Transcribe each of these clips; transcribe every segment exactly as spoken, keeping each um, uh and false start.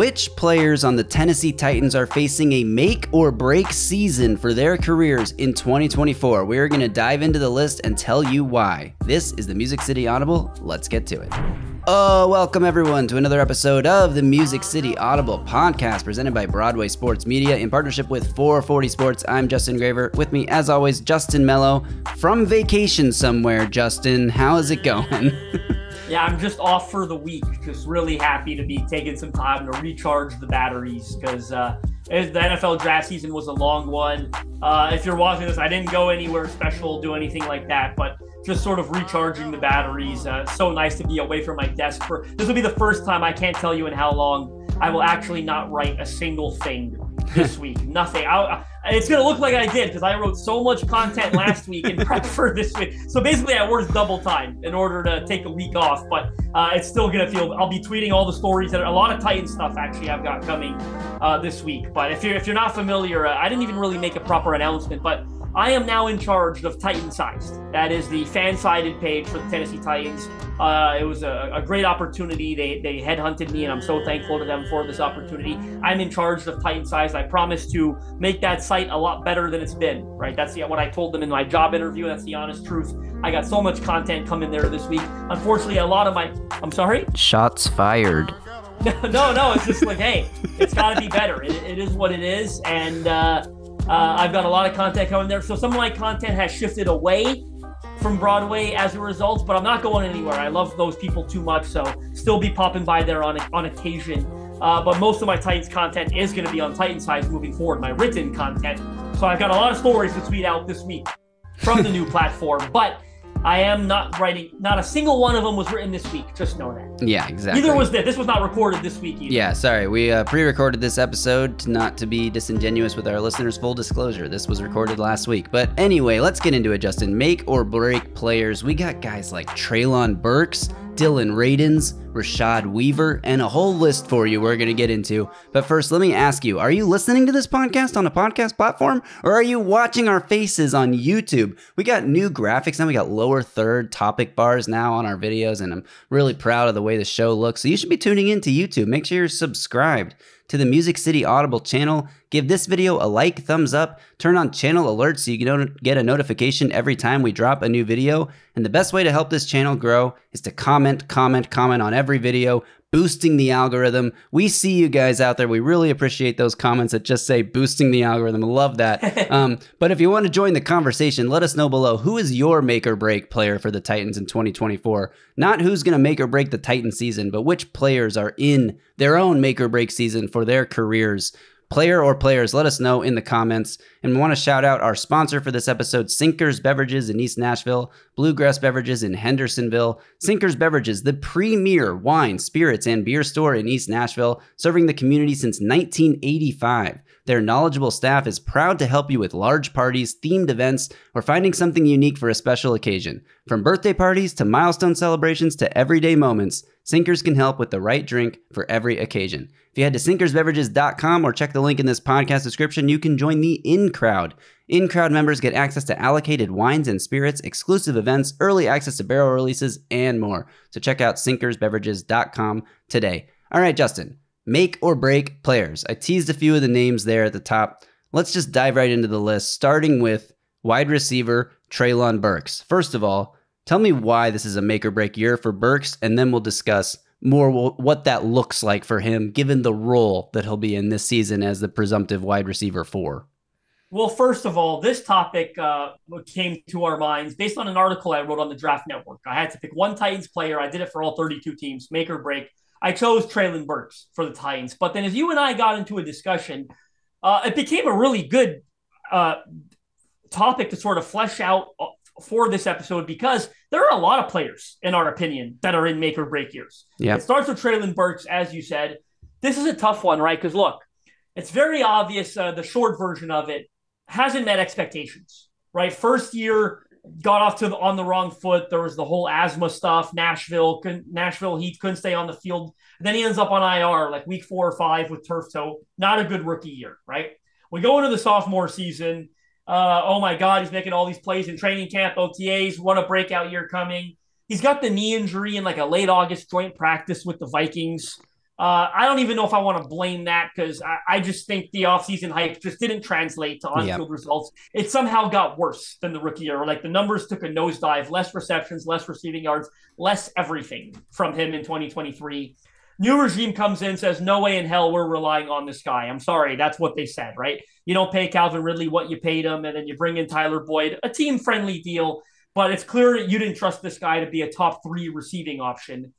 which players on the Tennessee Titans are facing a make or break season for their careers in twenty twenty-four? We're going to dive into the list and tell you why. This is the Music City Audible. Let's get to it. Oh, welcome everyone to another episode of the Music City Audible podcast presented by Broadway Sports Media in partnership with four forty Sports. I'm Justin Graver. With me, as always, Justin Mello from vacation somewhere. Justin, how is it going? Yeah, I'm just off for the week. Just really happy to be taking some time to recharge the batteries because uh, the N F L draft season was a long one. Uh, if you're watching this, I didn't go anywhere special, do anything like that, but just sort of recharging the batteries. Uh, so nice to be away from my desk. For this will be the first time, I can't tell you in how long, I will actually not write a single thing this week. Nothing. I'll, it's going to look like I did because I wrote so much content last week and prep for this week. So basically I worked double time in order to take a week off, but uh, it's still going to feel, I'll be tweeting all the stories that are a lot of Titan stuff actually I've got coming uh, this week. But if you're, if you're not familiar, uh, I didn't even really make a proper announcement, but I am now in charge of Titan Sized. That is the fan-sided page for the Tennessee Titans. Uh, it was a, a great opportunity. They they headhunted me, and I'm so thankful to them for this opportunity. I'm in charge of Titan Sized. I promise to make that site a lot better than it's been, right? That's the, what I told them in my job interview. That's the honest truth. I got so much content coming there this week. Unfortunately, a lot of my... I'm sorry? Shots fired. No, no, no. It's just like, hey, it's got to be better. It, it is what it is, and... Uh, Uh, I've got a lot of content coming there. So some of my content has shifted away from Broadway as a result, but I'm not going anywhere. I love those people too much, so still be popping by there on on occasion. Uh, but most of my Titans content is going to be on Titan Sized moving forward, my written content. So I've got a lot of stories to tweet out this week from the new platform, but I am not writing, not a single one of them was written this week. Just know that. Yeah, exactly. Neither was this. This was not recorded this week either. Yeah, sorry. We uh, pre-recorded this episode to not to be disingenuous with our listeners. Full disclosure, this was recorded last week. But anyway, let's get into it, Justin. Make or break players. We got guys like Treylon Burks, Dillon Radunz, Rashad Weaver, and a whole list for you we're going to get into. But first, let me ask you, are you listening to this podcast on a podcast platform, or are you watching our faces on YouTube? We got new graphics, and we got lower third topic bars now on our videos, and I'm really proud of the way the show looks. So you should be tuning into YouTube. Make sure you're subscribed to the Music City Audible channel. Give this video a like, thumbs up, turn on channel alerts so you can get a notification every time we drop a new video. And the best way to help this channel grow is to comment, comment, comment on every video, boosting the algorithm. We see you guys out there. We really appreciate those comments that just say boosting the algorithm. Love that. um, but if you want to join the conversation, let us know below. Who is your make or break player for the Titans in twenty twenty-four? Not who's going to make or break the Titan season, but which players are in their own make or break season for their careers. Player or players, let us know in the comments. And we want to shout out our sponsor for this episode, Sinkers Beverages in East Nashville, Bluegrass Beverages in Hendersonville. Sinkers Beverages, the premier wine, spirits, and beer store in East Nashville, serving the community since nineteen eighty-five. Their knowledgeable staff is proud to help you with large parties, themed events, or finding something unique for a special occasion. From birthday parties to milestone celebrations to everyday moments, Sinkers can help with the right drink for every occasion. If you head to sinkers beverages dot com or check the link in this podcast description, you can join the In Crowd. In Crowd members get access to allocated wines and spirits, exclusive events, early access to barrel releases, and more. So check out sinkers beverages dot com today. All right, Justin. Make or break players. I teased a few of the names there at the top. Let's just dive right into the list, starting with wide receiver Treylon Burks. First of all, tell me why this is a make or break year for Burks, and then we'll discuss more what that looks like for him, given the role that he'll be in this season as the presumptive wide receiver four. Well, first of all, this topic uh, came to our minds based on an article I wrote on the Draft Network. I had to pick one Titans player. I did it for all thirty-two teams, make or break. I chose Treylon Burks for the Titans. But then as you and I got into a discussion, uh, it became a really good uh, topic to sort of flesh out for this episode because there are a lot of players, in our opinion, that are in make or break years. Yep. It starts with Treylon Burks, as you said. This is a tough one, right? Because look, it's very obvious, uh, the short version of it hasn't met expectations, right? First year, got off to the, on the wrong foot. There was the whole asthma stuff. Nashville, Nashville Heat couldn't stay on the field. Then he ends up on I R like week four or five with turf toe. Not a good rookie year, right? We go into the sophomore season. Uh, oh my God, he's making all these plays in training camp, O T As. What a breakout year coming. He's got the knee injury in like a late August joint practice with the Vikings. Uh, I don't even know if I want to blame that, because I, I just think the offseason hype just didn't translate to on-field yep. results. It somehow got worse than the rookie year. Like, the numbers took a nosedive, less receptions, less receiving yards, less everything from him in twenty twenty-three. New regime comes in, says, no way in hell we're relying on this guy. I'm sorry, that's what they said, right? You don't pay Calvin Ridley what you paid him, and then you bring in Tyler Boyd, a team-friendly deal, but it's clear you didn't trust this guy to be a top-three receiving option.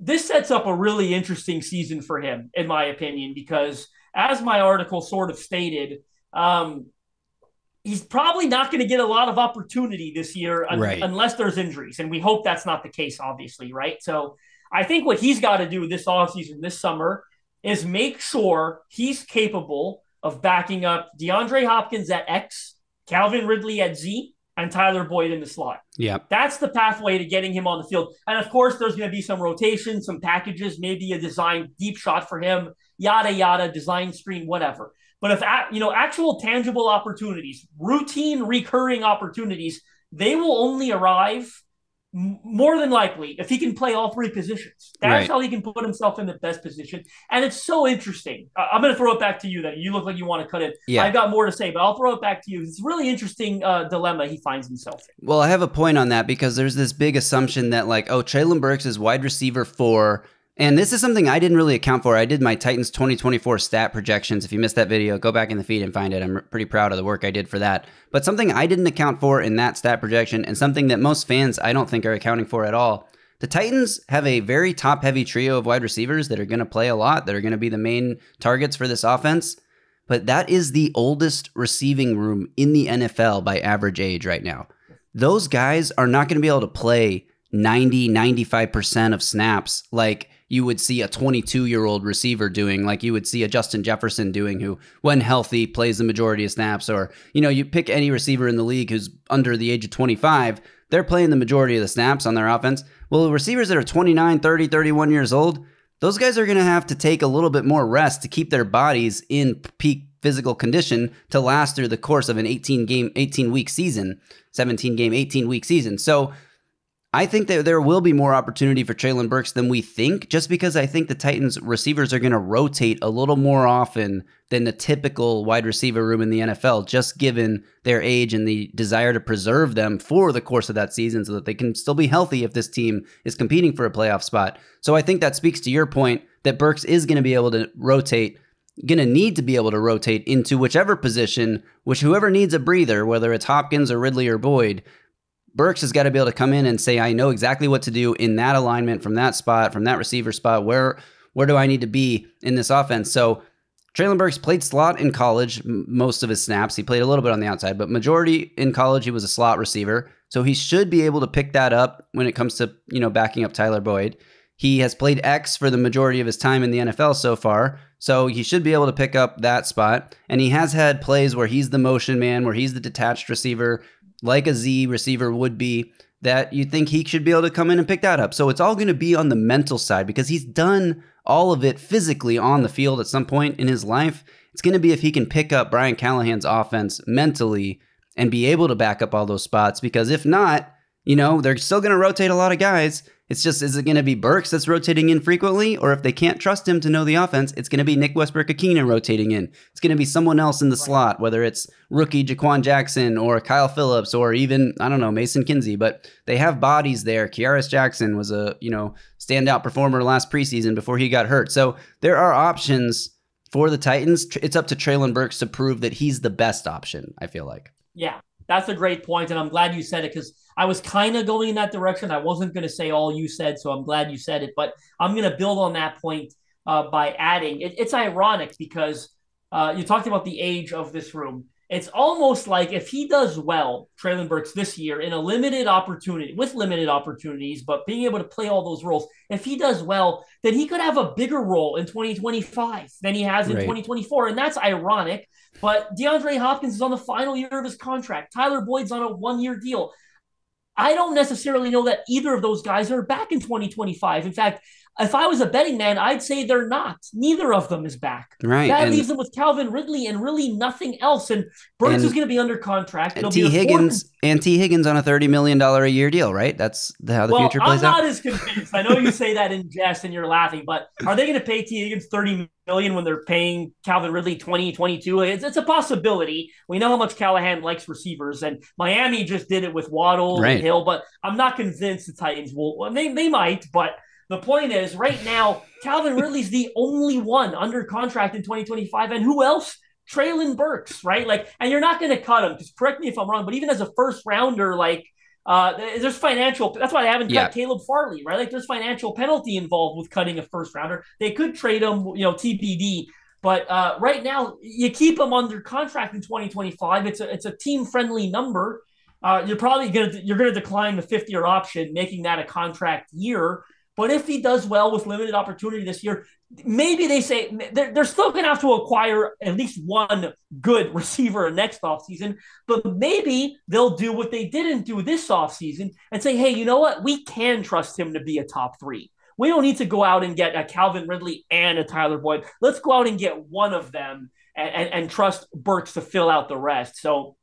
This sets up a really interesting season for him, in my opinion, because as my article sort of stated, um, he's probably not going to get a lot of opportunity this year un- right. unless there's injuries. And we hope that's not the case, obviously, right? So I think what he's got to do this offseason, this summer, is make sure he's capable of backing up DeAndre Hopkins at X, Calvin Ridley at Z, and Tyler Boyd in the slot. Yeah. That's the pathway to getting him on the field. And of course, there's going to be some rotation, some packages, maybe a design deep shot for him, yada, yada, design screen, whatever. But if, you know, actual tangible opportunities, routine recurring opportunities, they will only arrive more than likely if he can play all three positions. That's right. How he can put himself in the best position. And it's so interesting. Uh, I'm going to throw it back to you then. You look like you want to cut it. Yeah. I've got more to say, but I'll throw it back to you. It's a really interesting uh, dilemma he finds himself in. Well, I have a point on that, because there's this big assumption that, like, oh, Treylon Burks is wide receiver four. And this is something I didn't really account for. I did my Titans twenty twenty-four stat projections. If you missed that video, go back in the feed and find it. I'm pretty proud of the work I did for that. But something I didn't account for in that stat projection, and something that most fans I don't think are accounting for at all, the Titans have a very top-heavy trio of wide receivers that are going to play a lot, that are going to be the main targets for this offense. But that is the oldest receiving room in the N F L by average age right now. Those guys are not going to be able to play ninety, ninety-five percent of snaps like you would see a twenty-two-year-old receiver doing, like you would see a Justin Jefferson doing, who, when healthy, plays the majority of snaps. Or, you know, you pick any receiver in the league who's under the age of twenty-five, they're playing the majority of the snaps on their offense. Well, receivers that are twenty-nine, thirty, thirty-one years old, those guys are going to have to take a little bit more rest to keep their bodies in peak physical condition to last through the course of an eighteen-game, eighteen-week season, seventeen-game, eighteen-week season. So I think that there will be more opportunity for Treylon Burks than we think, just because I think the Titans receivers are going to rotate a little more often than the typical wide receiver room in the N F L, just given their age and the desire to preserve them for the course of that season so that they can still be healthy if this team is competing for a playoff spot. So I think that speaks to your point that Burks is going to be able to rotate, going to need to be able to rotate into whichever position, which whoever needs a breather, whether it's Hopkins or Ridley or Boyd, Burks has got to be able to come in and say, I know exactly what to do in that alignment, from that spot, from that receiver spot. Where where do I need to be in this offense? So Treylon Burks played slot in college, most of his snaps. He played a little bit on the outside, but majority in college, he was a slot receiver. So he should be able to pick that up when it comes to, you know, backing up Tyler Boyd. He has played X for the majority of his time in the N F L so far, so he should be able to pick up that spot. And he has had plays where he's the motion man, where he's the detached receiver, like a Z receiver would be, that you think he should be able to come in and pick that up. So it's all going to be on the mental side, because he's done all of it physically on the field at some point in his life. It's going to be if he can pick up Brian Callahan's offense mentally and be able to back up all those spots, because if not, you know, they're still going to rotate a lot of guys. It's just, is it going to be Burks that's rotating in frequently? Or if they can't trust him to know the offense, it's going to be Nick Westbrook-Ikena rotating in. It's going to be someone else in the slot, whether it's rookie Jaquan Jackson or Kyle Phillips or even, I don't know, Mason Kinsey. But they have bodies there. Kiaris Jackson was a, you know, standout performer last preseason before he got hurt. So there are options for the Titans. It's up to Treylon Burks to prove that he's the best option, I feel like. Yeah, that's a great point, and I'm glad you said it, because I was kind of going in that direction. I wasn't going to say all you said, so I'm glad you said it. But I'm going to build on that point uh, by adding, it, it's ironic because uh, you talked about the age of this room. It's almost like if he does well, Treylon Burks, this year, in a limited opportunity, with limited opportunities, but being able to play all those roles, if he does well, then he could have a bigger role in twenty twenty-five than he has in right. twenty twenty-four. And that's ironic. But DeAndre Hopkins is on the final year of his contract. Tyler Boyd's on a one-year deal. I don't necessarily know that either of those guys are back in twenty twenty-five. In fact, If I was a betting man, I'd say they're not. Neither of them is back. Right. That and leaves them with Calvin Ridley and really nothing else. And Burks and, is going to be under contract. And T Higgins and T Higgins on a thirty million dollars a year deal, right? That's how the well, future plays I'm out. I'm not as convinced. I know you say that in jest and you're laughing, but are they going to pay T Higgins thirty million dollars when they're paying Calvin Ridley twenty, twenty-two? It's, it's a possibility. We know how much Callahan likes receivers, and Miami just did it with Waddle right. and Hill, but I'm not convinced the Titans will. They, they might, but the point is, right now, Calvin Ridley's the only one under contract in twenty twenty-five. And who else? Treylon Burks, right? Like, and you're not going to cut him, because correct me if I'm wrong, but even as a first rounder, like, uh, there's financial, that's why they haven't cut yeah. Caleb Farley, right? Like, there's financial penalty involved with cutting a first rounder. They could trade him, you know, T B D. But uh, right now, you keep him under contract in twenty twenty-five. It's a, it's a team-friendly number. Uh, you're probably going to, you're going to decline the fifth-year option, making that a contract year. But if he does well with limited opportunity this year, maybe they say they're, they're still going to have to acquire at least one good receiver next offseason. But maybe they'll do what they didn't do this offseason and say, hey, you know what? We can trust him to be a top three. We don't need to go out and get a Calvin Ridley and a Tyler Boyd. Let's go out and get one of them and, and, and trust Burks to fill out the rest. So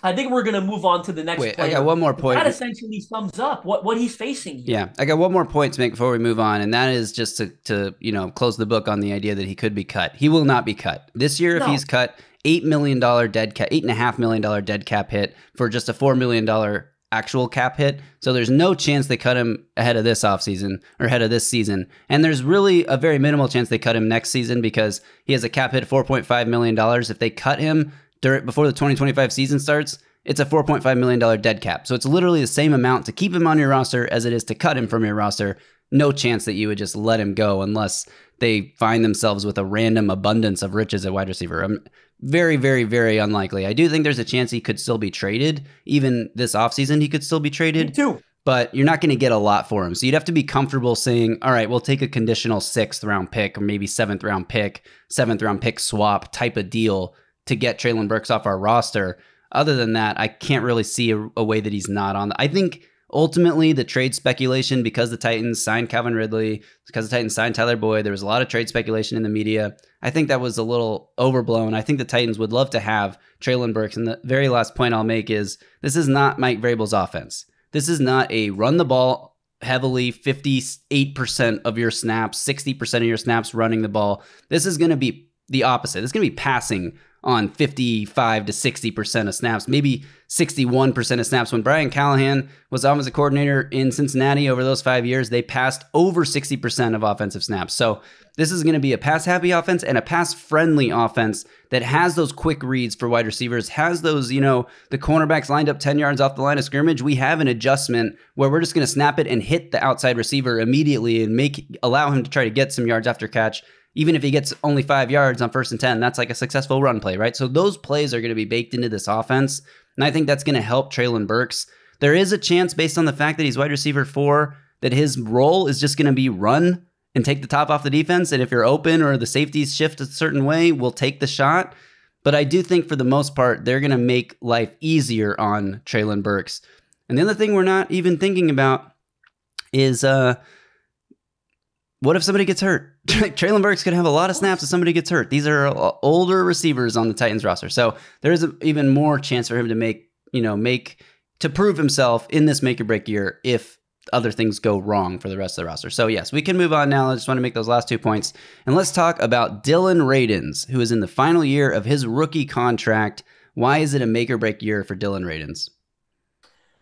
I think we're going to move on to the next Wait, player. I got one more point. That essentially sums up what, what he's facing here. Yeah, I got one more point to make before we move on, and that is just to, to you know, close the book on the idea that he could be cut. He will not be cut. This year, no. If he's cut, eight million dollars dead cap, eight point five million dollars dead cap hit for just a four million dollars actual cap hit. So there's no chance they cut him ahead of this offseason or ahead of this season. And there's really a very minimal chance they cut him next season because he has a cap hit of four point five million dollars. If they cut him During, before the twenty twenty-five season starts, it's a four point five million dollars dead cap. So it's literally the same amount to keep him on your roster as it is to cut him from your roster. No chance that you would just let him go unless they find themselves with a random abundance of riches at wide receiver. I'm very, very, very unlikely. I do think there's a chance he could still be traded. Even this offseason, he could still be traded. Me too. But you're not going to get a lot for him. So you'd have to be comfortable saying, all right, we'll take a conditional sixth round pick or maybe seventh round pick, seventh round pick swap type of deal to get Treylon Burks off our roster. Other than that, I can't really see a, a way that he's not on. The, I think ultimately the trade speculation, because the Titans signed Calvin Ridley, because the Titans signed Tyler Boyd, there was a lot of trade speculation in the media. I think that was a little overblown. I think the Titans would love to have Treylon Burks. And the very last point I'll make is this is not Mike Vrabel's offense. This is not a run the ball heavily, fifty-eight percent of your snaps, sixty percent of your snaps running the ball. This is going to be the opposite. It's going to be passing on fifty-five to sixty percent of snaps, maybe sixty-one percent of snaps. When Brian Callahan was offensive coordinator in Cincinnati over those five years, they passed over sixty percent of offensive snaps. So this is going to be a pass-happy offense and a pass-friendly offense that has those quick reads for wide receivers, has those, you know, the cornerbacks lined up ten yards off the line of scrimmage. We have an adjustment where we're just going to snap it and hit the outside receiver immediately and make allow him to try to get some yards after catch. Even if he gets only five yards on first and ten, that's like a successful run play, right? So those plays are going to be baked into this offense, and I think that's going to help Treylon Burks. There is a chance, based on the fact that he's wide receiver four, that his role is just going to be run and take the top off the defense, and if you're open or the safeties shift a certain way, we'll take the shot. But I do think for the most part, they're going to make life easier on Treylon Burks. And the other thing we're not even thinking about is uh, what if somebody gets hurt? Treylon Burks could have a lot of snaps if somebody gets hurt. These are older receivers on the Titans roster. So there is an even more chance for him to make, you know, make to prove himself in this make or break year if other things go wrong for the rest of the roster. So yes, we can move on now. I just want to make those last two points. And let's talk about Dillon Radunz, who is in the final year of his rookie contract. Why is it a make or break year for Dillon Radunz?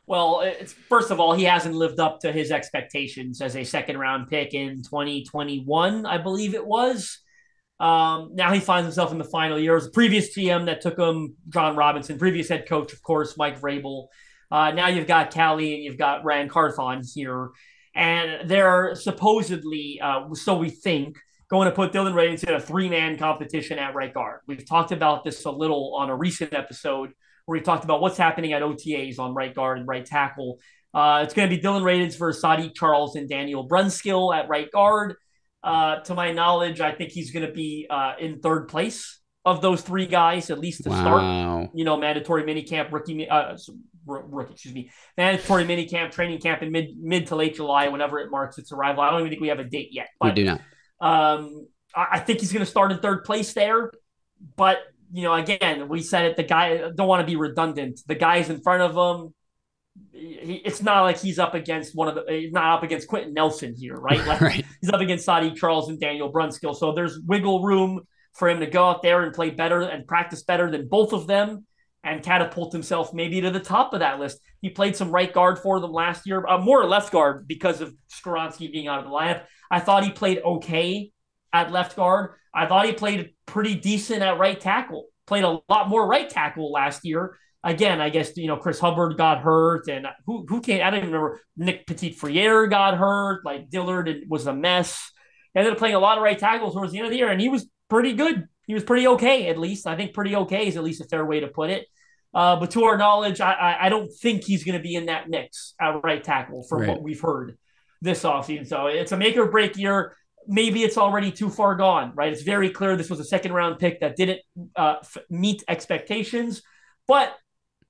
Well, it's, first of all, he hasn't lived up to his expectations as a second-round pick in twenty twenty-one, I believe it was. Um, now he finds himself in the final year. It was the previous G M that took him, John Robinson, previous head coach, of course, Mike Vrabel. Uh, now you've got Callie and you've got Rand Carthon here. And they're supposedly, uh, so we think, going to put Dillon Radunz in a three-man competition at right guard. We've talked about this a little on a recent episode where we talked about what's happening at O T As on right guard and right tackle. Uh, it's going to be Dillon Radunz versus Saahdiq Charles and Daniel Brunskill at right guard. Uh, to my knowledge, I think he's going to be uh, in third place of those three guys, at least to wow. start. You know, mandatory minicamp, rookie, uh, rookie, excuse me. Vannett's touring minicamp, training camp in mid mid to late July, whenever it marks its arrival. I don't even think we have a date yet. But, we do not. Um, I, I think he's going to start in third place there. But, you know, again, we said it, the guy, don't want to be redundant. The guy's in front of him. He, it's not like he's up against one of the, he's not up against Quentin Nelson here, right? Like right. He's up against Saahdiq Charles and Daniel Brunskill. So there's wiggle room for him to go out there and play better and practice better than both of them and catapult himself maybe to the top of that list. He played some right guard for them last year, uh, more left guard because of Skoronski being out of the lineup. I thought he played okay at left guard. I thought he played pretty decent at right tackle, played a lot more right tackle last year. Again, I guess, you know, Chris Hubbard got hurt and who who came, I don't even remember, Nick Petit-Frere got hurt, like Dillard was a mess. He ended up playing a lot of right tackles towards the end of the year, and he was pretty good. He was pretty okay, at least. I think pretty okay is at least a fair way to put it. Uh, but to our knowledge, I, I, I don't think he's going to be in that mix at right tackle from right. what we've heard this offseason. So it's a make or break year. Maybe it's already too far gone, right? It's very clear this was a second round pick that didn't uh, f- meet expectations. But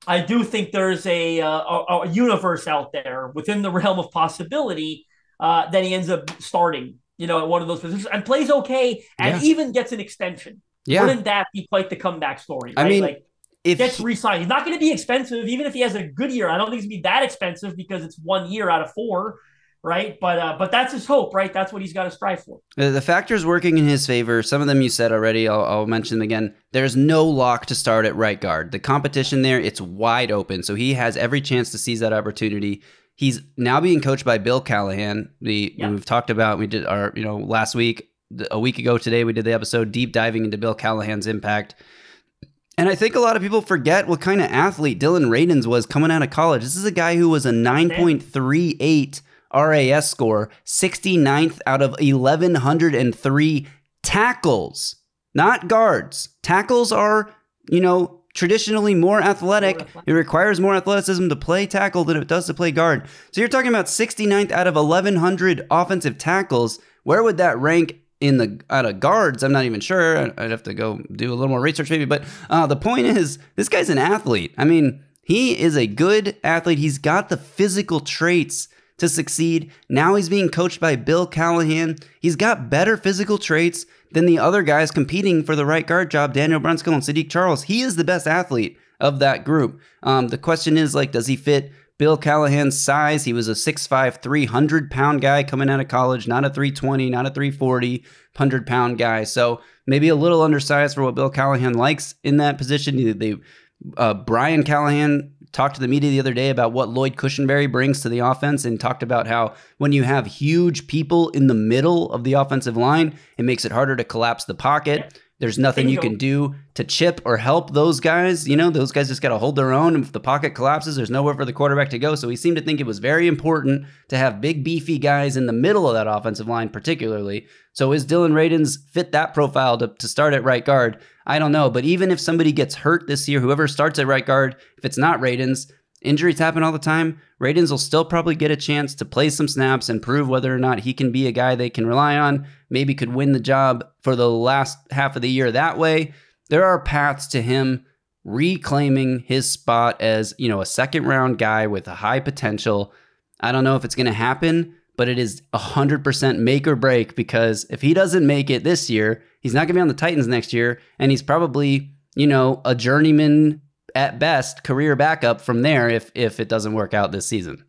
I do think there's a, uh, a, a universe out there within the realm of possibility uh, that he ends up starting, you know, at one of those positions and plays okay and yeah. even gets an extension. Yeah. Wouldn't that be quite the comeback story? Right? I mean, like, if gets he... re-signed. He's not going to be expensive, even if he has a good year. I don't think he's going to be that expensive because it's one year out of four. Right. But uh, but that's his hope. Right. That's what he's got to strive for. The factors working in his favor. Some of them you said already. I'll, I'll mention them again. There's no lock to start at right guard. The competition there, it's wide open. So he has every chance to seize that opportunity. He's now being coached by Bill Callahan. The yeah. We've talked about we did our, you know, last week, a week ago today, we did the episode deep diving into Bill Callahan's impact. And I think a lot of people forget what kind of athlete Dillon Radunz was coming out of college. This is a guy who was a nine point three eight R A S score, sixty-ninth out of eleven oh three tackles, not guards. Tackles are, you know, traditionally more athletic. more athletic. It requires more athleticism to play tackle than it does to play guard. So you're talking about sixty-ninth out of eleven hundred offensive tackles. Where would that rank in the out of guards? I'm not even sure. I'd have to go do a little more research maybe. But uh, the point is, this guy's an athlete. I mean, he is a good athlete. He's got the physical traits to succeed. Now he's being coached by Bill Callahan. He's got better physical traits than the other guys competing for the right guard job, Daniel Brunskill and Saahdiq Charles. He is the best athlete of that group. Um, the question is, like, does he fit Bill Callahan's size? He was a six five, three hundred pound guy coming out of college, not a three twenty, not a three forty, one hundred pound guy. So maybe a little undersized for what Bill Callahan likes in that position. They, uh, Brian Callahan talked to the media the other day about what Lloyd Cushenberry brings to the offense and talked about how when you have huge people in the middle of the offensive line, it makes it harder to collapse the pocket. There's nothing you can do to chip or help those guys. You know, those guys just got to hold their own. And if the pocket collapses, there's nowhere for the quarterback to go. So he seemed to think it was very important to have big, beefy guys in the middle of that offensive line, particularly. So is Dillon Radunz fit that profile to, to start at right guard? I don't know. But even if somebody gets hurt this year, whoever starts at right guard, if it's not Radunz, injuries happen all the time. Radunz will still probably get a chance to play some snaps and prove whether or not he can be a guy they can rely on, maybe could win the job for the last half of the year that way. There are paths to him reclaiming his spot as, you know, a second round guy with a high potential. I don't know if it's going to happen, but it is one hundred percent make or break because if he doesn't make it this year, he's not going to be on the Titans next year, and he's probably, you know, a journeyman at best, career backup from there if if it doesn't work out this season.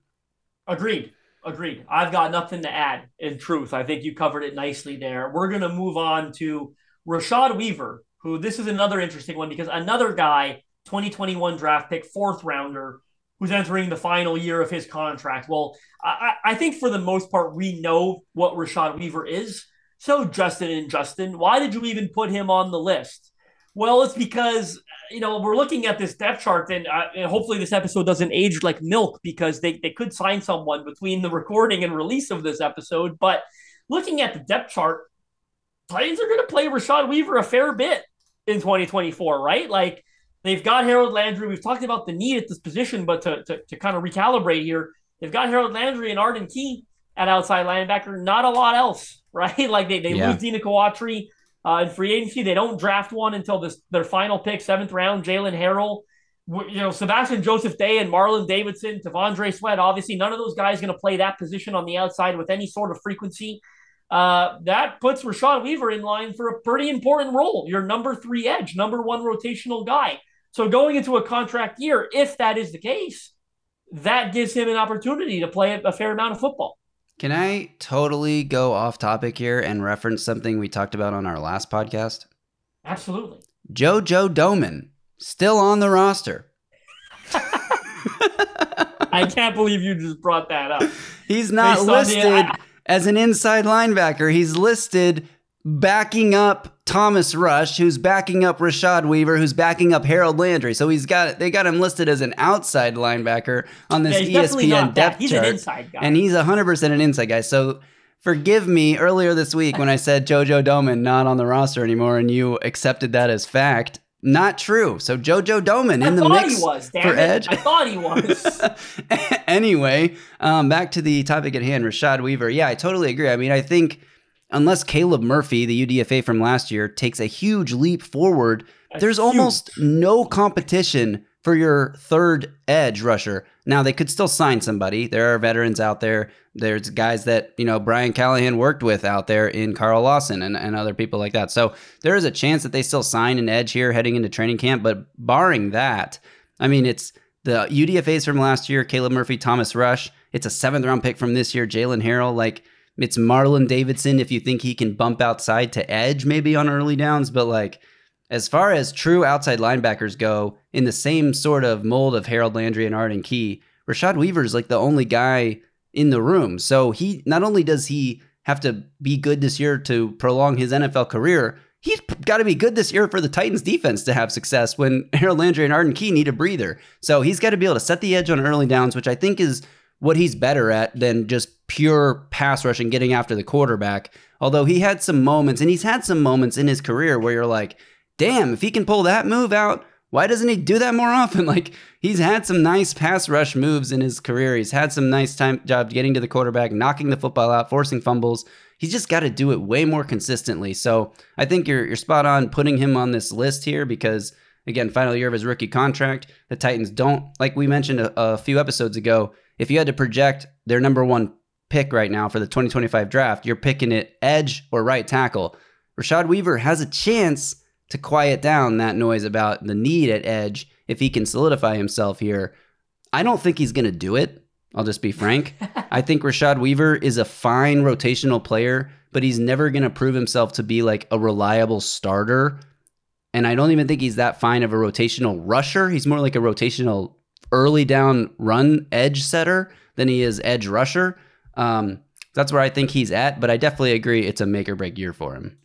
Agreed. Agreed. I've got nothing to add, in truth. I think you covered it nicely there. We're going to move on to Rashad Weaver, who this is another interesting one because another guy, twenty twenty-one draft pick, fourth rounder, who's entering the final year of his contract. Well, I, I think for the most part, we know what Rashad Weaver is. So Justin and Justin, why did you even put him on the list? Well, it's because, you know, we're looking at this depth chart, and, uh, and hopefully this episode doesn't age like milk because they, they could sign someone between the recording and release of this episode. But looking at the depth chart, Titans are going to play Rashad Weaver a fair bit in twenty twenty-four, right? Like, they've got Harold Landry. We've talked about the need at this position, but to, to, to kind of recalibrate here, they've got Harold Landry and Arden Key at outside linebacker. Not a lot else, right? Like, they, they yeah. lose Dina Kawatri. Uh, in free agency, they don't draft one until this, their final pick, seventh round, Jalen Harrell. you know, Sebastian Joseph Day and Marlon Davidson, Devondre Sweat, obviously none of those guys going to play that position on the outside with any sort of frequency. Uh, that puts Rashad Weaver in line for a pretty important role. Your number three edge, number one rotational guy. So going into a contract year, if that is the case, that gives him an opportunity to play a fair amount of football. Can I totally go off topic here and reference something we talked about on our last podcast? Absolutely. JoJo Domann, still on the roster. I can't believe you just brought that up. He's not listed the- as an inside linebacker. He's listed backing up Thomas Rush, who's backing up Rashad Weaver, who's backing up Harold Landry. So he's got they got him listed as an outside linebacker on this yeah, E S P N depth he's chart. He's an inside guy. And he's one hundred percent an inside guy. So forgive me earlier this week when I said JoJo Domann not on the roster anymore, and you accepted that as fact. Not true. So JoJo Domann in the mix was, for it. edge. I thought he was. Anyway, um, back to the topic at hand, Rashad Weaver. Yeah, I totally agree. I mean, I think unless Caleb Murphy, the U D F A from last year, takes a huge leap forward, That's there's huge. almost no competition for your third edge rusher. Now, they could still sign somebody. There are veterans out there. There's guys that, you know, Brian Callahan worked with out there in Carl Lawson and, and other people like that. So there is a chance that they still sign an edge here heading into training camp. But barring that, I mean, it's the U D F As from last year, Caleb Murphy, Thomas Rush. It's a seventh round pick from this year, Jalen Harrell. Like, it's Marlon Davidson if you think he can bump outside to edge maybe on early downs. But like, as far as true outside linebackers go, in the same sort of mold of Harold Landry and Arden Key, Rashad Weaver is like the only guy in the room. So he not only does he have to be good this year to prolong his N F L career, he's got to be good this year for the Titans defense to have success when Harold Landry and Arden Key need a breather. So he's got to be able to set the edge on early downs, which I think is what he's better at than just pure pass rush and getting after the quarterback. Although he had some moments, and he's had some moments in his career where you're like, damn, if he can pull that move out, why doesn't he do that more often? Like, he's had some nice pass rush moves in his career. He's had some nice time job getting to the quarterback, knocking the football out, forcing fumbles. He's just got to do it way more consistently. So I think you're you're spot on putting him on this list here because, again, final year of his rookie contract, the Titans don't, like we mentioned a, a few episodes ago, if you had to project their number one pick right now for the twenty twenty-five draft, you're picking it edge or right tackle. Rashad Weaver has a chance to quiet down that noise about the need at edge if he can solidify himself here. I don't think he's going to do it. I'll just be frank. I think Rashad Weaver is a fine rotational player, but he's never going to prove himself to be like a reliable starter. And I don't even think he's that fine of a rotational rusher. He's more like a rotational early down run edge setter than he is edge rusher. Um, that's where I think he's at, but I definitely agree it's a make or break year for him.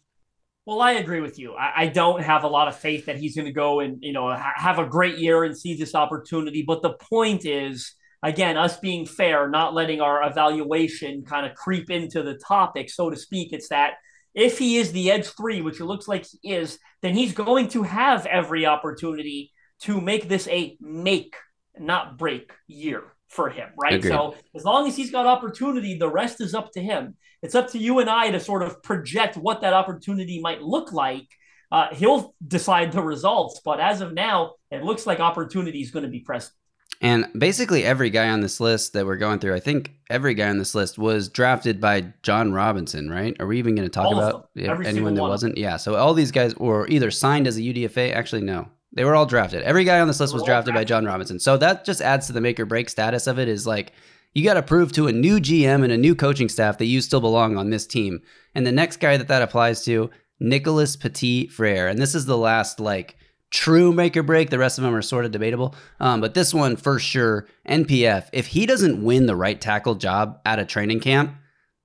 Well, I agree with you. I, I don't have a lot of faith that he's going to go and, you know, ha- have a great year and seize this opportunity. But the point is, again, us being fair, not letting our evaluation kind of creep into the topic, so to speak. It's that if he is the edge three, which it looks like he is, then he's going to have every opportunity to make this a make, not break year for him, right? Agreed. So as long as he's got opportunity, the rest is up to him. It's up to you and I to sort of project what that opportunity might look like. Uh, he'll decide the results, but as of now, it looks like opportunity is going to be present. And basically every guy on this list that we're going through, I think every guy on this list was drafted by John Robinson, right? Are we even going to talk all about anyone that wasn't? Yeah, so all these guys were either signed as a U D F A. Actually, no. They were all drafted. Every guy on this list was drafted by John Robinson. So that just adds to the make or break status of it is like, you got to prove to a new G M and a new coaching staff that you still belong on this team. And the next guy that that applies to, Nicholas Petit-Frere. And this is the last like true make or break. The rest of them are sort of debatable. Um, but this one for sure, N P F, if he doesn't win the right tackle job at a training camp,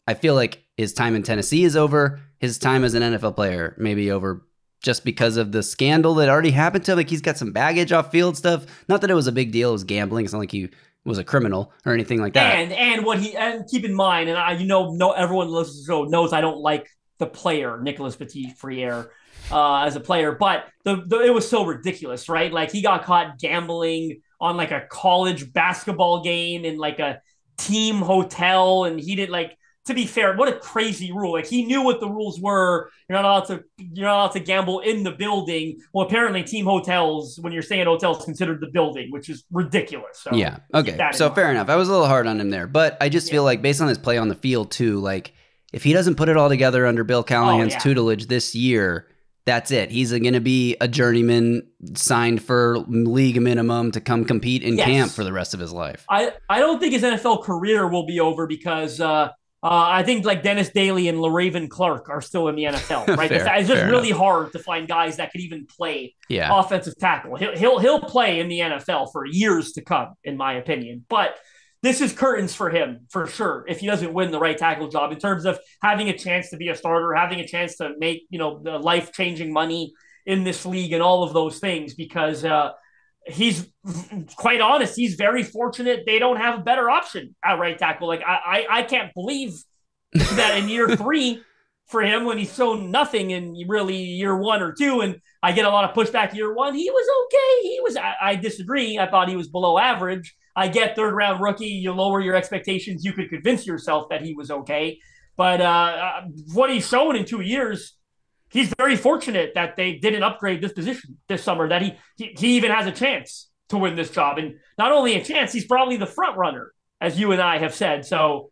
I feel like his time in Tennessee is over. His time as an N F L player may be over, just because of the scandal that already happened to him. Like, he's got some baggage off field stuff. Not that it was a big deal. It was gambling. It's not like he was a criminal or anything like that. And and what he and keep in mind, and I you know no everyone listens to the show knows I don't like the player Nicholas Petit-Frere uh, as a player, but the, the it was so ridiculous, right? Like, he got caught gambling on like a college basketball game in like a team hotel, and he did like to be fair, what a crazy rule. Like, he knew what the rules were. You're not allowed to, you're not allowed to gamble in the building. Well, apparently team hotels, when you're staying at hotels, considered the building, which is ridiculous. So yeah. Okay. So fair enough. I was a little hard on him there, but I just yeah. feel like based on his play on the field too, like if he doesn't put it all together under Bill Callahan's oh, yeah. tutelage this year, that's it. He's going to be a journeyman signed for league minimum to come compete in yes. camp for the rest of his life. I, I don't think his N F L career will be over because, uh, Uh, I think like Dennis Daly and LaRaven Clark are still in the N F L, right? fair, it's just really enough. hard to find guys that could even play yeah. offensive tackle. He'll, he'll he'll play in the N F L for years to come, in my opinion. But this is curtains for him for sure if he doesn't win the right tackle job in terms of having a chance to be a starter, having a chance to make, you know, the life changing money in this league and all of those things. Because uh, he's quite honest. He's very fortunate. They don't have a better option at right tackle. Like I, I, I can't believe that in year three for him, when he's shown nothing in really year one or two, and I get a lot of pushback year one, he was okay. He was, I, I disagree. I thought he was below average. I get third round rookie. You lower your expectations. You could convince yourself that he was okay, but uh, what he's shown in two years, he's very fortunate that they didn't upgrade this position this summer, that he, he he even has a chance to win this job. And not only a chance, he's probably the front runner, as you and I have said. So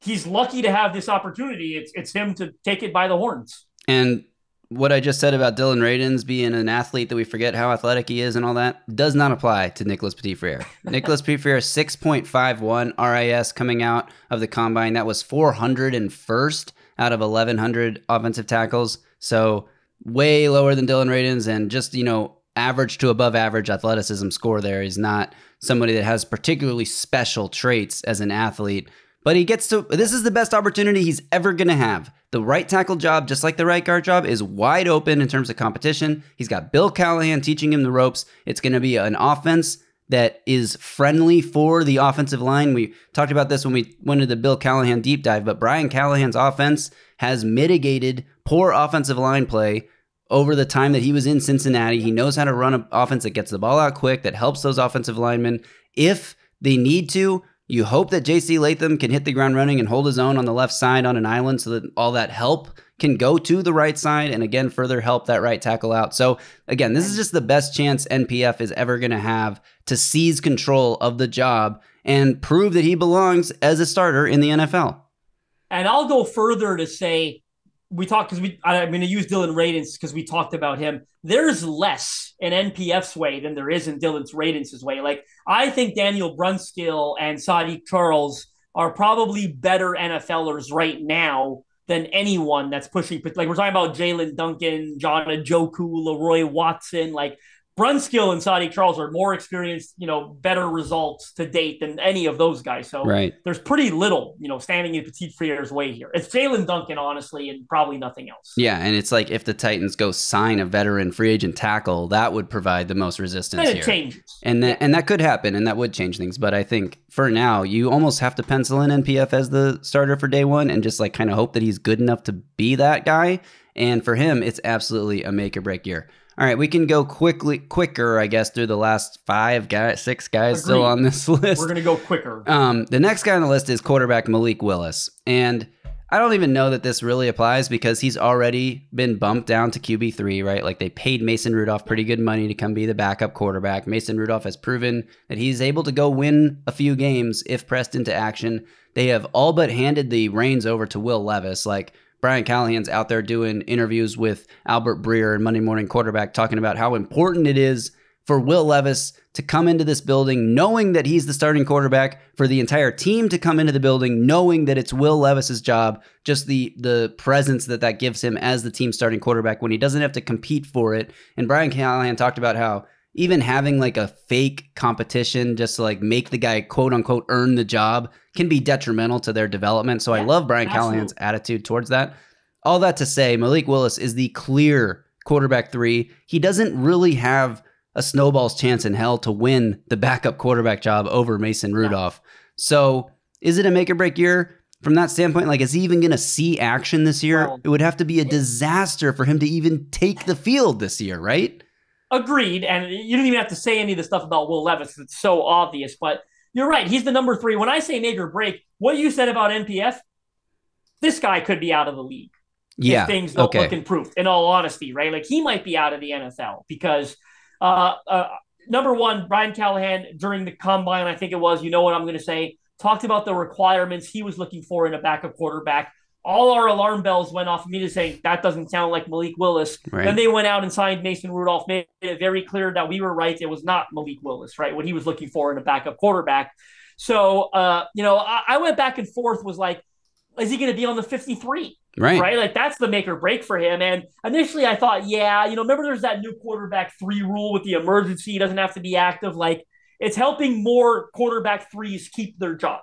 he's lucky to have this opportunity. It's it's him to take it by the horns. And what I just said about Dillon Radunz being an athlete that we forget how athletic he is and all that does not apply to Nicholas Petit-Frere. Nicholas Petit-Frere, six point five one R I S coming out of the combine. That was four hundred first out of eleven hundred offensive tackles. So way lower than Dillon Radunz, and just, you know, average to above average athleticism score there. He's not somebody that has particularly special traits as an athlete, but he gets to, this is the best opportunity he's ever going to have. The right tackle job, just like the right guard job, is wide open in terms of competition. He's got Bill Callahan teaching him the ropes. It's going to be an offense that is friendly for the offensive line. We talked about this when we went into the Bill Callahan deep dive, but Brian Callahan's offense has mitigated poor offensive line play over the time that he was in Cincinnati. He knows how to run an offense that gets the ball out quick, that helps those offensive linemen if they need to. You hope that J C Latham can hit the ground running and hold his own on the left side on an island so that all that help can go to the right side and again further help that right tackle out. So again, this is just the best chance N P F is ever going to have to seize control of the job and prove that he belongs as a starter in the N F L. And I'll go further to say, we talked because we, I'm going to use Dillon Radunz because we talked about him. There's less in N P F's way than there is in Dillon Radunz's way. Like, I think Daniel Brunskill and Saahdiq Charles are probably better NFLers right now than anyone that's pushing. Like, we're talking about Jalen Duncan, John Njoku, Leroy Watson. Like, Brunskill and Saahdiq Charles are more experienced, you know, better results to date than any of those guys. So right. there's pretty little, you know, standing in Petit-Frere's way here. It's Jalen Duncan, honestly, and probably nothing else. Yeah, and it's like if the Titans go sign a veteran free agent tackle, that would provide the most resistance and it here. Changes. And that, and that could happen, and that would change things. But I think for now, you almost have to pencil in N P F as the starter for day one and just like kind of hope that he's good enough to be that guy. And for him, it's absolutely a make or break year. All right, we can go quickly, quicker, I guess, through the last five guys, six guys Agreed. still on this list. We're going to go quicker. Um, the next guy on the list is quarterback Malik Willis. And I don't even know that this really applies because he's already been bumped down to Q B three, right? Like, they paid Mason Rudolph pretty good money to come be the backup quarterback. Mason Rudolph has proven that he's able to go win a few games if pressed into action. They have all but handed the reins over to Will Levis. Like, Brian Callahan's out there doing interviews with Albert Breer and Monday Morning Quarterback talking about how important it is for Will Levis to come into this building knowing that he's the starting quarterback, for the entire team to come into the building knowing that it's Will Levis's job, just the the presence that that gives him as the team's starting quarterback when he doesn't have to compete for it. And Brian Callahan talked about how even having like a fake competition just to like make the guy quote unquote earn the job can be detrimental to their development. So yeah, I love Brian absolutely. Callahan's attitude towards that. All that to say, Malik Willis is the clear quarterback three. He doesn't really have a snowball's chance in hell to win the backup quarterback job over Mason Rudolph. No. So is it a make or break year? From that standpoint, like, is he even going to see action this year? Well, it would have to be a disaster for him to even take the field this year, right? Agreed. And you don't even have to say any of the stuff about Will Levis. It's so obvious, but you're right. He's the number three. When I say make or break, what you said about N P F, this guy could be out of the league. Yeah. If things don't okay. look improved, in all honesty, right? Like, he might be out of the N F L because uh, uh, number one, Brian Callahan during the combine, I think it was, you know what I'm going to say, talked about the requirements he was looking for in a backup quarterback. All our alarm bells went off immediately saying, that doesn't sound like Malik Willis. Right. Then they went out and signed Mason Rudolph, made it very clear that we were right. It was not Malik Willis, right? What he was looking for in a backup quarterback. So, uh, you know, I, I went back and forth, was like, is he going to be on the fifty-three? Right. Right. Like, that's the make or break for him. And initially I thought, yeah, you know, remember there's that new quarterback three rule with the emergency. He doesn't have to be active. Like, it's helping more quarterback threes keep their job.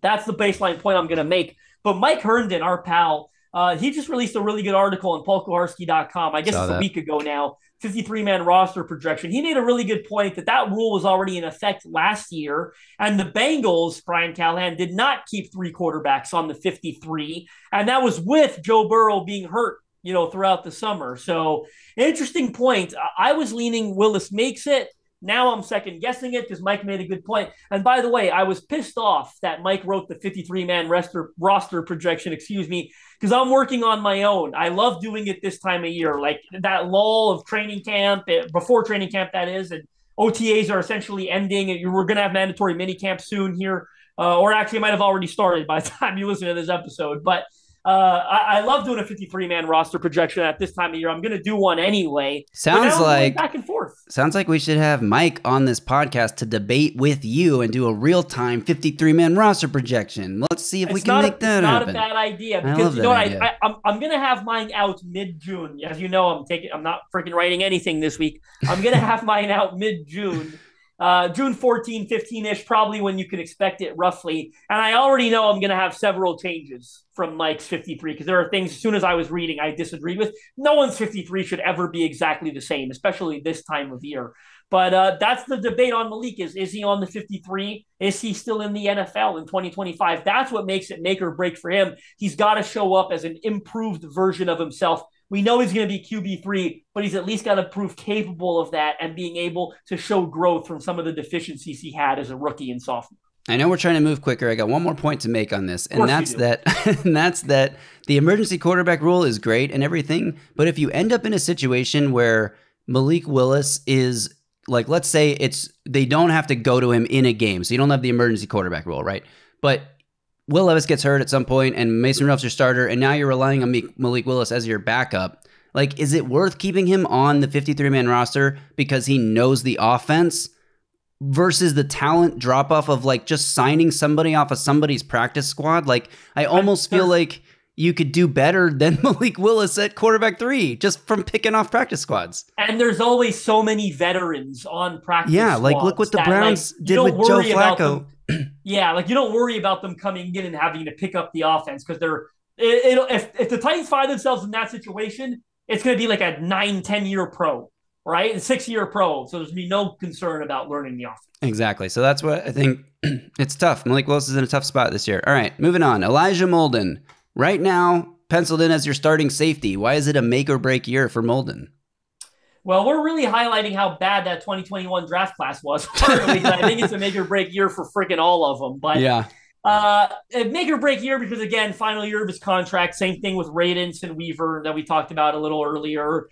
That's the baseline point I'm going to make. But Mike Herndon, our pal, uh, he just released a really good article on paul kowarski dot com. I guess Saw it's a that. week ago now, fifty-three man roster projection. He made a really good point that that rule was already in effect last year, and the Bengals, Brian Callahan, did not keep three quarterbacks on the fifty-three, and that was with Joe Burrow being hurt, you know, throughout the summer. So, interesting point. I was leaning Willis makes it. Now I'm second-guessing it because Mike made a good point. And by the way, I was pissed off that Mike wrote the fifty-three man roster, roster projection, excuse me, because I'm working on my own. I love doing it this time of year, like that lull of training camp, before training camp, that is, and O T As are essentially ending. And we're going to have mandatory minicamp soon here, uh, or actually it might have already started by the time you listen to this episode. But uh, I, I love doing a fifty-three man roster projection at this time of year. I'm going to do one anyway. Sounds like back and forth. Sounds like we should have Mike on this podcast to debate with you and do a real time fifty-three man roster projection. Let's see if it's we can make a, that it's happen. It's not a bad idea because I love you know that what, I, I, I'm I'm going to have mine out mid June. As you know, I'm taking I'm not freaking writing anything this week. I'm going to have mine out mid June. Uh, June fourteenth, fifteenth-ish, probably when you can expect it roughly. And I already know I'm going to have several changes from Mike's fifty-three because there are things, as soon as I was reading, I disagreed with. No one's fifty-three should ever be exactly the same, especially this time of year. But uh, that's the debate on Malik. Is, is he on the fifty-three? Is he still in the N F L in twenty twenty-five? That's what makes it make or break for him. He's got to show up as an improved version of himself. We know he's going to be Q B three, but he's at least got to prove capable of that and being able to show growth from some of the deficiencies he had as a rookie and sophomore. I know we're trying to move quicker. I got one more point to make on this, and that's that and that's that the emergency quarterback rule is great and everything, but if you end up in a situation where Malik Willis is, like, let's say it's they don't have to go to him in a game, so you don't have the emergency quarterback rule, right? But Will Levis gets hurt at some point, and Mason Rudolph's your starter, and now you're relying on Malik Willis as your backup. Like, is it worth keeping him on the fifty-three man roster because he knows the offense versus the talent drop-off of, like, just signing somebody off of somebody's practice squad? Like, I almost feel like you could do better than Malik Willis at quarterback three just from picking off practice squads. And there's always so many veterans on practice yeah, squads. Yeah, like, look what the Browns that, like, did with Joe Flacco. Yeah, like, you don't worry about them coming in and having to pick up the offense because they're it, – if, if the Titans find themselves in that situation, it's going to be like a nine, ten-year pro, right? A six-year pro. So there's going to be no concern about learning the offense. Exactly. So that's what I think – it's tough. Malik Willis is in a tough spot this year. All right, moving on. Elijah Molden, right now penciled in as your starting safety. Why is it a make-or-break year for Molden? Well, we're really highlighting how bad that twenty twenty-one draft class was. I think it's a make or break year for freaking all of them. But yeah, uh, a make or break year because, again, final year of his contract. Same thing with Radunz and Weaver that we talked about a little earlier.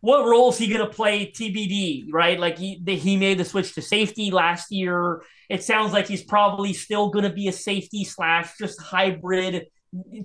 What role is he going to play? T B D, right? Like, he he made the switch to safety last year. It sounds like he's probably still going to be a safety slash just hybrid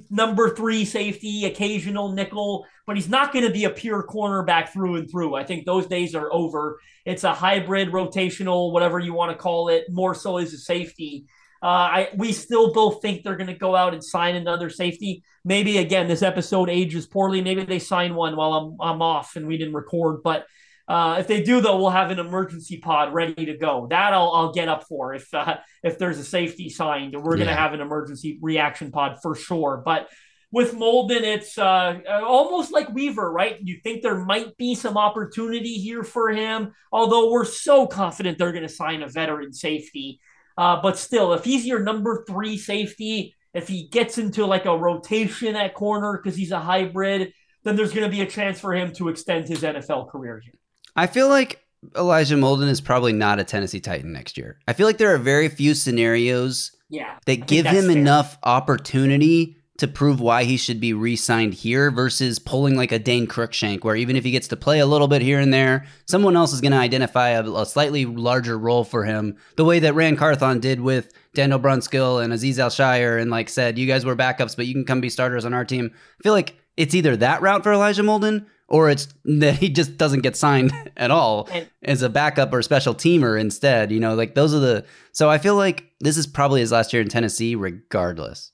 number three safety, occasional nickel, but he's not going to be a pure cornerback through and through. I think those days are over. It's a hybrid, rotational, whatever you want to call it, more so as a safety. Uh, I, we still both think they're going to go out and sign another safety. Maybe, again, this episode ages poorly. Maybe they sign one while I'm, I'm off and we didn't record. But uh, if they do, though, we'll have an emergency pod ready to go. That I'll, I'll get up for if uh, if there's a safety signed. We're yeah. going to have an emergency reaction pod for sure. But with Molden, it's uh, almost like Weaver, right? You think there might be some opportunity here for him, although we're so confident they're going to sign a veteran safety. Uh, but still, if he's your number three safety, if he gets into like a rotation at corner because he's a hybrid, then there's going to be a chance for him to extend his N F L career here. I feel like Elijah Molden is probably not a Tennessee Titan next year. I feel like there are very few scenarios yeah, that give him fair. enough opportunity to prove why he should be re-signed here versus pulling like a Dane Cruikshank, where even if he gets to play a little bit here and there, someone else is going to identify a, a slightly larger role for him, the way that Rand Carthon did with Daniel Brunskill and Azeez Al-Shire, and like said, you guys were backups, but you can come be starters on our team. I feel like it's either that route for Elijah Molden, or it's that he just doesn't get signed at all as a backup or special teamer instead. You know, like those are the, so I feel like this is probably his last year in Tennessee regardless.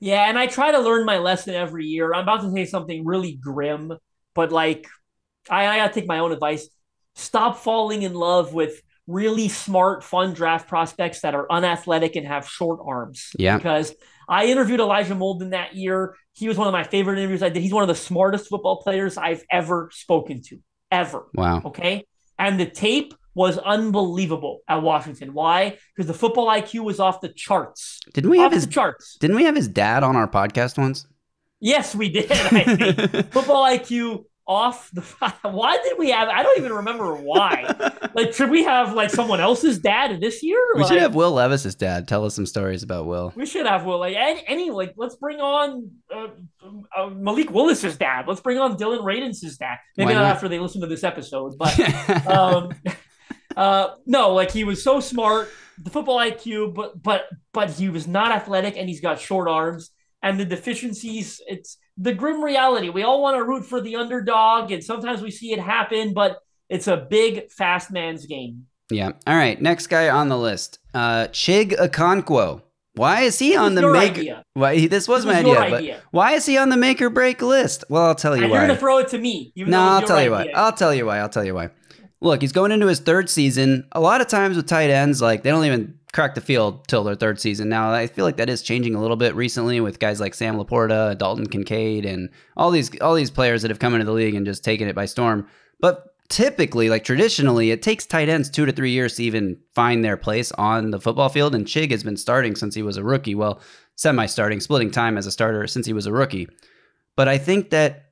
Yeah, and I try to learn my lesson every year. I'm about to say something really grim, but like, I, I gotta take my own advice. Stop falling in love with really smart, fun draft prospects that are unathletic and have short arms. Yeah. Because I interviewed Elijah Molden that year. He was one of my favorite interviews I did. He's one of the smartest football players I've ever spoken to, ever. Wow. Okay? And the tape was unbelievable at Washington. Why? Because the football I Q was off the charts. Didn't we off have his charts? Didn't we have his dad on our podcast once? Yes, we did. I think. Football I Q off the. Why did we have? I don't even remember why. Like, should we have like someone else's dad this year? We like, should have Will Levis's dad tell us some stories about Will. We should have Will. Like any, any like, let's bring on uh, uh, Malik Willis's dad. Let's bring on Dillon Radunz's dad. Maybe why not after they listen to this episode, but. Um, Uh, no, like he was so smart, the football I Q, but but but he was not athletic, and he's got short arms, and the deficiencies. It's the grim reality. We all want to root for the underdog, and sometimes we see it happen, but it's a big, fast man's game. Yeah. All right. Next guy on the list, uh, Chig Okonkwo. Why is he this on the make? Idea. Why this was, this was my idea, idea, but why is he on the make or break list? Well, I'll tell you and why. You're gonna throw it to me. Even no, I'll tell you idea. why. I'll tell you why. I'll tell you why. Look, he's going into his third season. A lot of times with tight ends, like they don't even crack the field till their third season. Now, I feel like that is changing a little bit recently with guys like Sam Laporta, Dalton Kincaid, and all these all these players that have come into the league and just taken it by storm. But typically, like traditionally, it takes tight ends two to three years to even find their place on the football field. And Chig has been starting since he was a rookie. Well, semi-starting, splitting time as a starter since he was a rookie. But I think that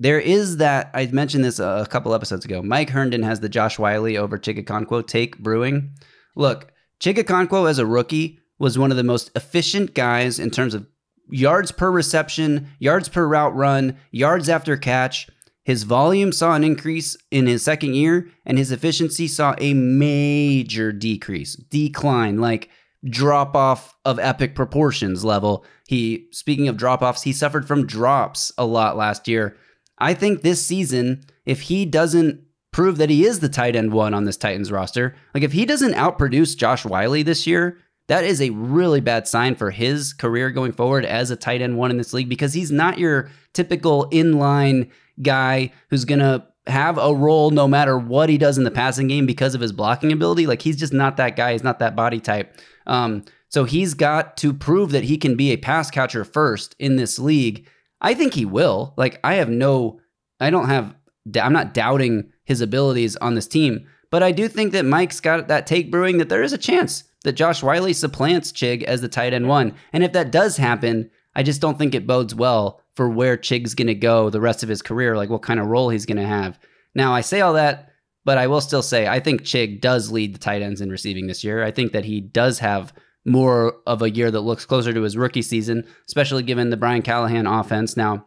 there is that, I mentioned this a couple episodes ago, Mike Herndon has the Josh Whyle over Chig Okonkwo take brewing. Look, Chig Okonkwo as a rookie was one of the most efficient guys in terms of yards per reception, yards per route run, yards after catch. His volume saw an increase in his second year, and his efficiency saw a major decrease, decline, like drop off of epic proportions level. He, speaking of drop offs, he suffered from drops a lot last year. I think this season, if he doesn't prove that he is the tight end one on this Titans roster, like if he doesn't outproduce Josh Whyle this year, that is a really bad sign for his career going forward as a tight end one in this league, because he's not your typical inline guy who's going to have a role no matter what he does in the passing game because of his blocking ability. Like he's just not that guy. He's not that body type. Um, so he's got to prove that he can be a pass catcher first in this league. I think he will. Like, I have no, I don't have, I'm not doubting his abilities on this team, but I do think that Mike's got that take brewing that there is a chance that Josh Whyle supplants Chig as the tight end one. And if that does happen, I just don't think it bodes well for where Chig's going to go the rest of his career, like what kind of role he's going to have. Now, I say all that, but I will still say, I think Chig does lead the tight ends in receiving this year. I think that he does have more of a year that looks closer to his rookie season, especially given the Brian Callahan offense. Now,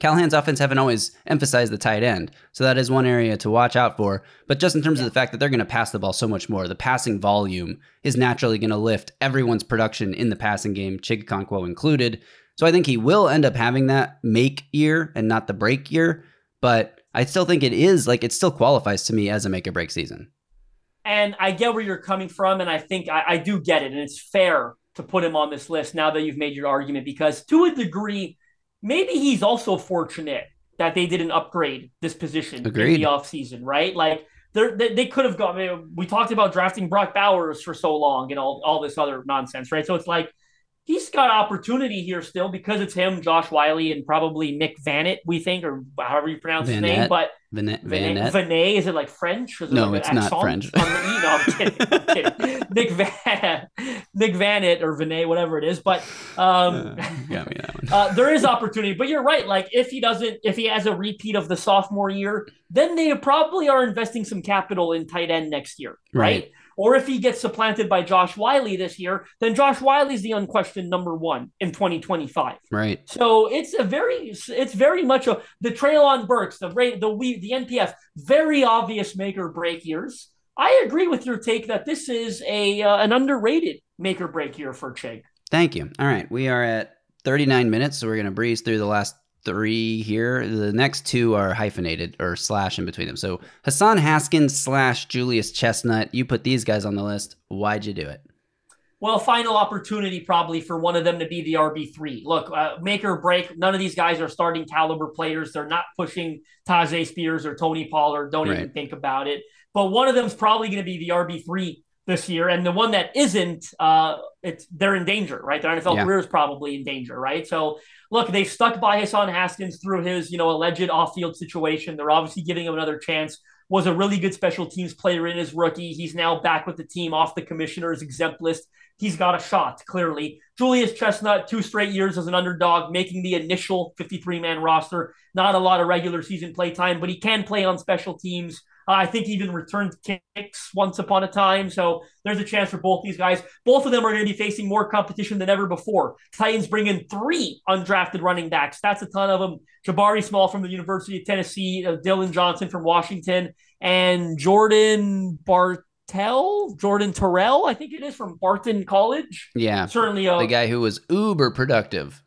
Callahan's offense haven't always emphasized the tight end, so that is one area to watch out for. But just in terms yeah. of the fact that they're going to pass the ball so much more, the passing volume is naturally going to lift everyone's production in the passing game, Chig Okonkwo included. So I think he will end up having that make year and not the break year, but I still think it is, like, it still qualifies to me as a make or break season. And I get where you're coming from, and I think I, I do get it, and it's fair to put him on this list now that you've made your argument, because to a degree, maybe he's also fortunate that they didn't upgrade this position Agreed. in the offseason, right? Like, they they could have gone, I mean, we talked about drafting Brock Bowers for so long and all, all this other nonsense, right? So it's like, he's got opportunity here still because it's him, Josh Whyle, and probably Nick Vannett, we think, or however you pronounce Vannett. his name. But Vannett. Vannett. Vannett, is it like French? Is it no, like it's not French. No, I'm kidding. I'm kidding. Nick, Van- Nick Vannett or Vannett, whatever it is. But um, uh, got me that one. uh, there is opportunity. But you're right. Like if he doesn't, if he has a repeat of the sophomore year, then they probably are investing some capital in tight end next year, right? right? or if he gets supplanted by Josh Whyle this year, then Josh Whyle is the unquestioned number one in twenty twenty-five. Right. So it's a very, it's very much a, the Treylon Burks, the rate, the we, the N P F, very obvious make or break years. I agree with your take that this is a uh, an underrated make or break year for Chig. Thank you. All right, we are at thirty-nine minutes, so we're going to breeze through the last three here. The next two are hyphenated or slash in between them. So Hassan Haskins slash Julius Chestnut, you put these guys on the list. Why'd you do it? Well, final opportunity probably for one of them to be the R B three. Look, uh, make or break, none of these guys are starting caliber players. They're not pushing Tajay Spears or Tony Pollard. Don't right. even think about it. But one of them's probably going to be the R B three this year. And the one that isn't, uh, it's they're in danger, right? Their N F L yeah. career is probably in danger, right? So look, they stuck by Hassan Haskins through his, you know, alleged off-field situation. They're obviously giving him another chance. Was a really good special teams player in his rookie. He's now back with the team off the commissioner's exempt list. He's got a shot, clearly. Julius Chestnut, two straight years as an underdog, making the initial fifty-three man roster. Not a lot of regular season play time, but he can play on special teams. Uh, I think he even returned kicks once upon a time. So there's a chance for both these guys. Both of them are going to be facing more competition than ever before. Titans bring in three undrafted running backs. That's a ton of them. Jabari Small from the University of Tennessee, uh, Dylan Johnson from Washington, and Jordan Bartell, Jordan Terrell, I think it is, from Barton College. Yeah, certainly uh, the guy who was uber productive.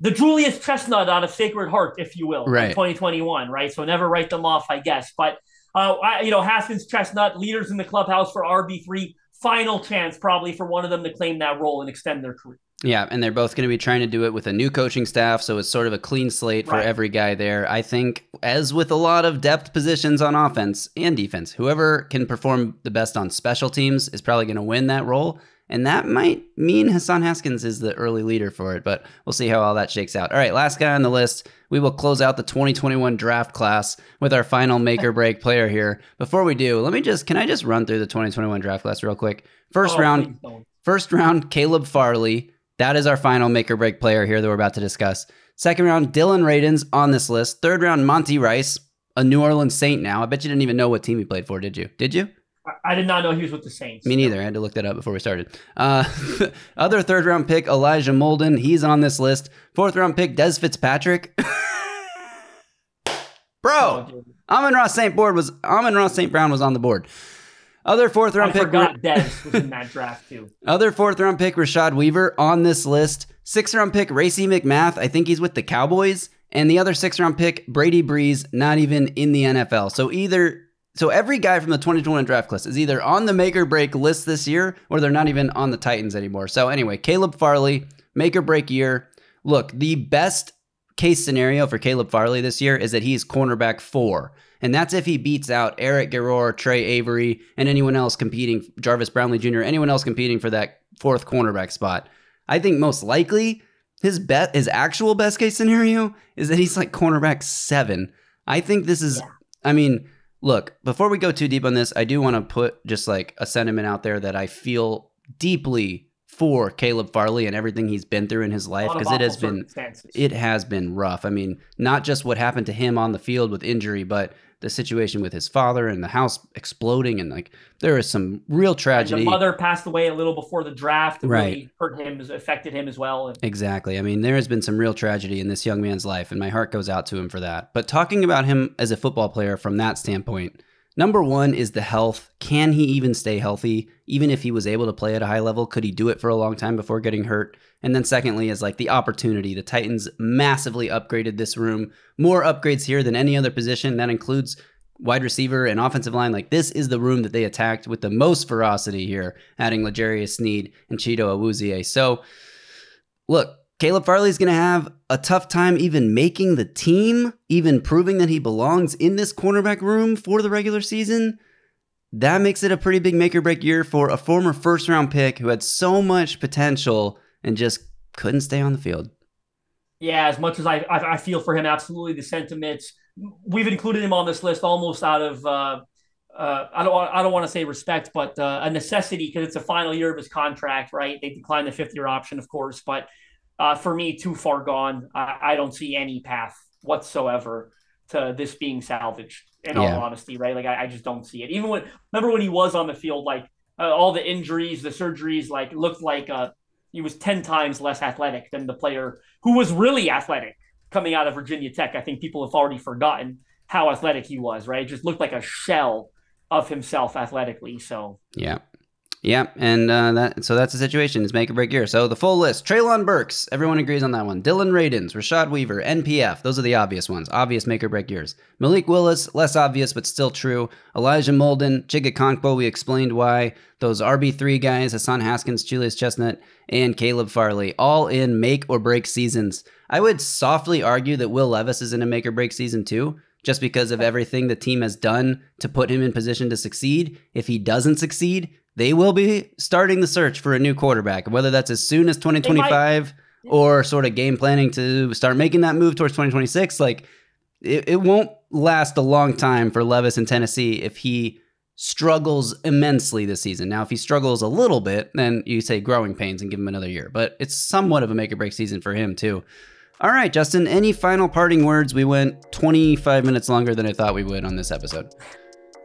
The Julius Chestnut out of Sacred Heart, if you will, right. in twenty twenty-one, right? So never write them off, I guess. But Uh, I, you know, Haskins, Chestnut, leaders in the clubhouse for R B three, final chance probably for one of them to claim that role and extend their career. Yeah, and they're both going to be trying to do it with a new coaching staff, so it's sort of a clean slate right. for every guy there. I think, as with a lot of depth positions on offense and defense, whoever can perform the best on special teams is probably going to win that role, and that might mean Hassan Haskins is the early leader for it, but we'll see how all that shakes out. All right, last guy on the list. We will close out the twenty twenty-one draft class with our final make or break player here. Before we do, let me just, can I just run through the twenty twenty-one draft class real quick? First oh, round, first round, Caleb Farley. That is our final make or break player here that we're about to discuss. Second round, Dillon Radunz on this list. Third round, Monty Rice, a New Orleans Saint now. I bet you didn't even know what team he played for, did you? Did you? I did not know he was with the Saints. Me neither. I had to look that up before we started. Uh, other third round pick, Elijah Molden. He's on this list. Fourth round pick, Des Fitzpatrick. Bro, oh, Amon-Ra Saint Brown was Amon-Ra Saint Brown was on the board. Other fourth round I pick. I forgot Des was in that draft too. Other fourth round pick, Rashad Weaver on this list. Sixth round pick, Racy McMath. I think he's with the Cowboys. And the other sixth round pick, Brady Breeze, not even in the N F L. So either. So every guy from the twenty twenty-one draft class is either on the make or break list this year, or they're not even on the Titans anymore. So anyway, Caleb Farley, make or break year. Look, the best case scenario for Caleb Farley this year is that he's cornerback four. And that's if he beats out Eric Guerrero, Trey Avery, and anyone else competing, Jarvis Brownlee Junior, anyone else competing for that fourth cornerback spot. I think most likely his bet, his actual best case scenario is that he's like cornerback seven. I think this is, I mean... Look, before we go too deep on this, I do want to put just like a sentiment out there that I feel deeply for Caleb Farley and everything he's been through in his life, because it has been it has been rough. I mean, not just what happened to him on the field with injury, but the situation with his father and the house exploding, and like there is some real tragedy. The mother passed away a little before the draft, right? Really hurt him, affected him as well. And exactly. I mean, there has been some real tragedy in this young man's life, and my heart goes out to him for that. But talking about him as a football player from that standpoint. Number one is the health. Can he even stay healthy? Even if he was able to play at a high level, could he do it for a long time before getting hurt? And then secondly is like the opportunity. The Titans massively upgraded this room. More upgrades here than any other position. That includes wide receiver and offensive line. Like this is the room that they attacked with the most ferocity here, adding L'Jarius Sneed and Chido Awuzie. So look, Caleb Farley's going to have a tough time even making the team, even proving that he belongs in this cornerback room for the regular season. That makes it a pretty big make or break year for a former first round pick who had so much potential and just couldn't stay on the field. Yeah, as much as I, I, I feel for him, absolutely the sentiments. We've included him on this list almost out of... Uh... Uh, I don't I don't want to say respect, but uh, a necessity, because it's a final year of his contract, right? They declined the fifth year option, of course, but uh, for me, too far gone. I, I don't see any path whatsoever to this being salvaged, in yeah. all honesty, right? Like, I, I just don't see it. Even when, remember when he was on the field, like, uh, all the injuries, the surgeries, like looked like uh, he was ten times less athletic than the player who was really athletic coming out of Virginia Tech. I think people have already forgotten how athletic he was, right? It just looked like a shell of himself athletically. So, yeah. Yeah, and uh, that, so that's the situation. It's make or break year. So the full list: Treylon Burks, everyone agrees on that one. Dillon Radunz, Rashad Weaver, N P F. Those are the obvious ones. Obvious make or break years. Malik Willis, less obvious but still true. Elijah Molden, Chig Okonkwo. We explained why those R B three guys: Hassan Haskins, Julius Chestnut, and Caleb Farley, all in make or break seasons. I would softly argue that Will Levis is in a make or break season too, just because of everything the team has done to put him in position to succeed. If he doesn't succeed, they will be starting the search for a new quarterback, whether that's as soon as twenty twenty-five or sort of game planning to start making that move towards twenty twenty-six. Like, it, it won't last a long time for Levis in Tennessee if he struggles immensely this season. Now, if he struggles a little bit, then you say growing pains and give him another year. But it's somewhat of a make or break season for him, too. All right, Justin, any final parting words? We went twenty-five minutes longer than I thought we would on this episode.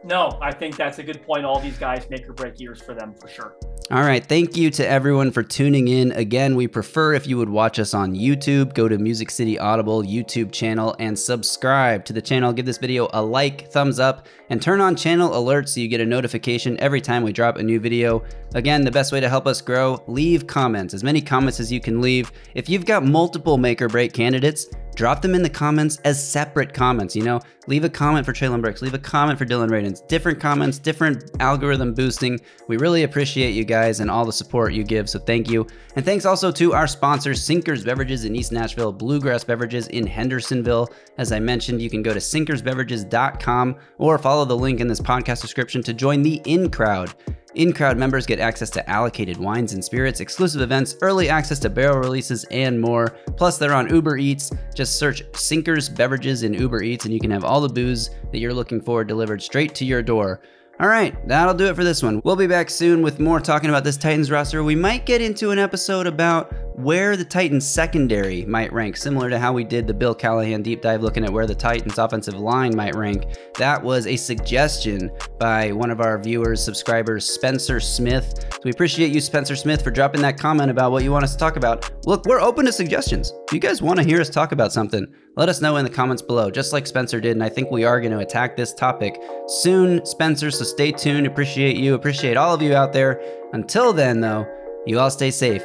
No, I think that's a good point. All these guys, make or break years for them for sure. All right. Thank you to everyone for tuning in. Again, we prefer if you would watch us on YouTube. Go to Music City Audible YouTube channel and subscribe to the channel. Give this video a like, thumbs up, and turn on channel alerts so you get a notification every time we drop a new video. Again, the best way to help us grow, leave comments. As many comments as you can leave. If you've got multiple make or break candidates, drop them in the comments as separate comments, you know? Leave a comment for Treylon Burks, leave a comment for Dillon Radunz. Different comments, different algorithm boosting. We really appreciate you guys and all the support you give, so thank you. And thanks also to our sponsors, Sinkers Beverages in East Nashville, Bluegrass Beverages in Hendersonville. As I mentioned, you can go to sinkers beverages dot com or follow the link in this podcast description to join the In Crowd. In-crowd members get access to allocated wines and spirits, exclusive events, early access to barrel releases, and more. Plus, they're on Uber Eats. Just search Sinkers Beverages in Uber Eats, and you can have all the booze that you're looking for delivered straight to your door. All right, that'll do it for this one. We'll be back soon with more talking about this Titans roster. We might get into an episode about where the Titans secondary might rank, similar to how we did the Bill Callahan deep dive looking at where the Titans offensive line might rank. That was a suggestion by one of our viewers, subscribers, Spencer Smith. So we appreciate you, Spencer Smith, for dropping that comment about what you want us to talk about. Look, we're open to suggestions. If you guys want to hear us talk about something, let us know in the comments below, just like Spencer did, and I think we are going to attack this topic soon, Spencer, so stay tuned. Appreciate you. Appreciate all of you out there. Until then, though, you all stay safe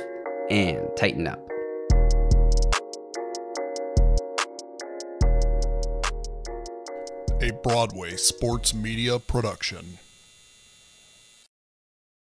and tighten up. A Broadway Sports Media production.